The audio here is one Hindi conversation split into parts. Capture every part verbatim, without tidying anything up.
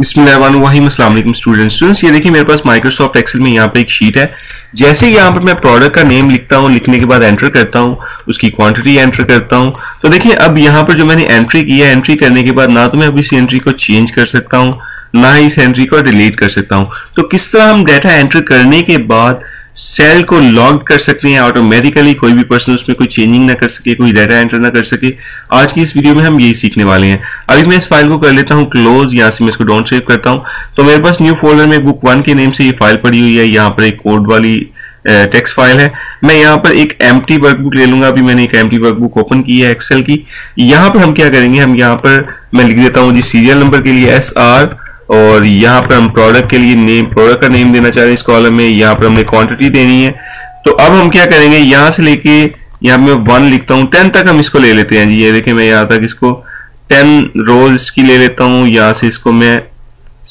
बिस्मिल्लाहिर्रहमानिर्रहीम अस्सलाम वालेकुम स्टूडेंट्स स्टूडेंट्स ये देखिए मेरे पास माइक्रोसॉफ्ट एक्सेल में यहाँ पे एक शीट है। जैसे यहाँ पर मैं प्रोडक्ट का नेम लिखता हूँ, लिखने के बाद एंटर करता हूँ, उसकी क्वांटिटी एंटर करता हूँ। तो देखिए अब यहाँ पर जो मैंने एंट्री किया, एंट्री करने के बाद ना तो मैं अब इस एंट्री को चेंज कर सकता हूँ, ना ही इस एंट्री को डिलीट कर सकता हूँ। तो किस तरह हम डाटा एंटर करने के बाद सेल को लॉग कर सकते हैं ऑटोमेटिकली, कोई भी पर्सन उसमें कोई चेंजिंग ना कर सके, कोई डाटा एंटर ना कर सके, आज की इस वीडियो में हम यही सीखने वाले हैं। अभी मैं इस फाइल को कर लेता हूं क्लोज, यहाँ से मैं इसको डाउन सेव करता हूं। तो मेरे पास न्यू फोल्डर में बुक वन के नेम से ये फाइल पड़ी हुई है, यहाँ पर एक कोड वाली टेक्स्ट फाइल है। मैं यहाँ पर एक एम्प्टी वर्कबुक ले लूंगा। अभी मैंने एक एम्प्टी वर्कबुक ओपन की है एक्सेल की। यहाँ पर हम क्या करेंगे, हम यहाँ पर मैं लिख देता हूँ जी सीरियल नंबर के लिए एस आर, और यहाँ पर हम प्रोडक्ट के लिए नेम, प्रोडक्ट का नेम देना चाह रहे हैं इस कॉलम में। यहाँ पर हमने क्वांटिटी देनी है। तो अब हम क्या करेंगे, यहाँ से लेके यहाँ मैं वन लिखता हूँ, टेन तक हम इसको ले लेते हैं जी। ये देखें मैं यहाँ तक इसको टेन रोज इसकी ले लेता हूँ। यहाँ से इसको मैं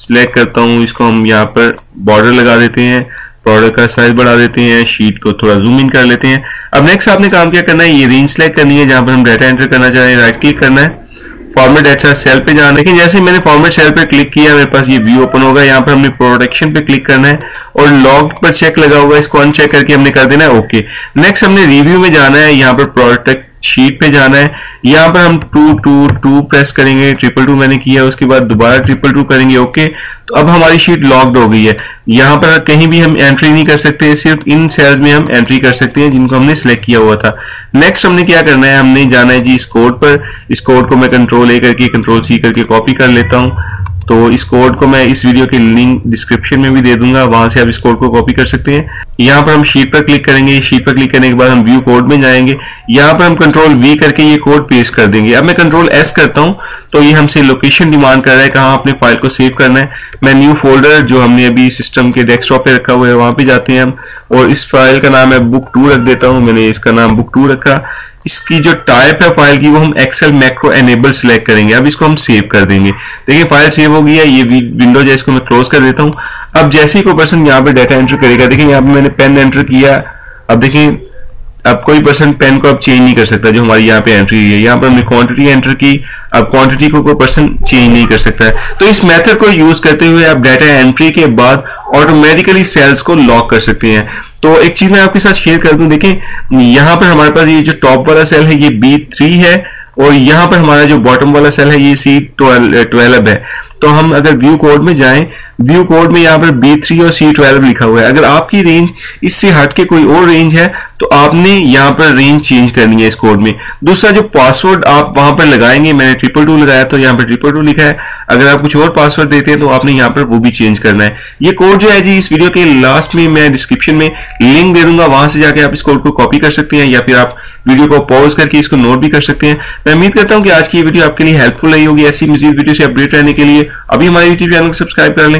सिलेक्ट करता हूँ, इसको हम यहाँ पर बॉर्डर लगा देते हैं, प्रोडक्ट का साइज बढ़ा देते हैं, शीट को थोड़ा जूम इन कर लेते हैं। अब नेक्स्ट आपने काम क्या करना है, ये रेंज सिलेक्ट करनी है जहाँ पर हम डाटा एंटर करना चाह रहे हैं, राइट क्लिक करना है, फॉर्मेट एक्सेल सेल पे जाना। लेकिन जैसे मैंने फॉर्मेट सेल पे क्लिक किया मेरे पास ये व्यू ओपन होगा। यहाँ पर हमने प्रोडक्शन पे क्लिक करना है और लॉग पर चेक लगा हुआ है, इसको अनचेक करके हमने कर देना है ओके। नेक्स्ट हमने रिव्यू में जाना है, यहाँ पर प्रोडक्ट शीट पे जाना है, यहाँ पर हम टू टू टू प्रेस करेंगे, ट्रिपल टू मैंने किया, उसके बाद दोबारा ट्रिपल टू करेंगे ओके। तो अब हमारी शीट लॉक्ड हो गई है। यहाँ पर कहीं भी हम एंट्री नहीं कर सकते, सिर्फ इन सेल्स में हम एंट्री कर सकते हैं जिनको हमने सिलेक्ट किया हुआ था। नेक्स्ट हमने क्या करना है, हमने जाना है जी इस कोड पर। इस कोड को मैं कंट्रोल ए करके कंट्रोल सी करके कॉपी कर लेता हूँ। तो इस कोड को मैं इस वीडियो के लिंक डिस्क्रिप्शन में भी दे दूंगा, वहां से आप इस कोड को कॉपी कर सकते हैं। यहाँ पर हम शीट पर क्लिक करेंगे, शीट पर क्लिक करने के बाद हम व्यू कोड में जाएंगे, यहाँ पर हम कंट्रोल वी करके ये कोड पेस्ट कर देंगे। अब मैं कंट्रोल एस करता हूँ तो ये हमसे लोकेशन डिमांड कर रहा है, कहाँ अपने फाइल को सेव करना है। मैं न्यू फोल्डर जो हमने अभी सिस्टम के डेस्कटॉप पे रखा हुआ है वहां पे जाते हैं हम, और इस फाइल का नाम मैं बुक टू रख देता हूँ। मैंने इसका नाम बुक टू रखा। इसकी जो टाइप है फाइल की वो हम एक्सेल मैक्रो एनेबल सिलेक्ट करेंगे। अब इसको हम सेव कर देंगे। देखिए फाइल सेव हो गई है। ये विंडो जो है इसको मैं क्लोज कर देता हूँ। अब जैसे ही कोई पर्सन यहाँ पे डाटा एंटर करेगा, देखिए यहाँ पे मैंने पेन एंटर किया। अब देखिए अब कोई पर्सन पेन को अब चेंज नहीं कर सकता जो हमारी यहाँ पे एंट्री है। यहाँ पर हमने क्वांटिटी एंटर की, अब क्वांटिटी को कोई पर्सन चेंज नहीं कर सकता है। तो इस मेथड को यूज करते हुए आप डाटा एंट्री के बाद ऑटोमेटिकली सेल्स को लॉक कर सकते हैं। तो एक चीज मैं आपके साथ शेयर कर दूं, देखें यहाँ पर हमारे पास ये जो टॉप वाला सेल है ये बी थ्री है, और यहाँ पर हमारा जो बॉटम वाला सेल है ये सी ट्वेल्व है। तो हम अगर व्यू कोड में जाएं, व्यू कोड में यहाँ पर बी थ्री और सी ट्वेल्व लिखा हुआ है। अगर आपकी रेंज इससे हट के कोई और रेंज है तो आपने यहाँ पर रेंज चेंज करनी है इस कोड में। दूसरा जो पासवर्ड आप वहां पर लगाएंगे, मैंने ट्रिपल टू लगाया तो यहाँ पर ट्रिपल टू लिखा है। अगर आप कुछ और पासवर्ड देते हैं तो आपने यहाँ पर वो भी चेंज करना है। ये कोड जो है जी इस वीडियो के लास्ट में मैं डिस्क्रिप्शन में लिंक दे दूंगा, वहां से जाके आप इस कोड को कॉपी कर सकते हैं या फिर आप वीडियो को पॉज करके इसको नोट भी कर सकते हैं। मैं उम्मीद करता हूँ कि आज की वीडियो आपके लिए हेल्पफुल रही होगी। ऐसी मजीद वीडियो से अपडेट रहने के लिए अभी हमारे यूट्यूब चैनल को सब्सक्राइब कर लें।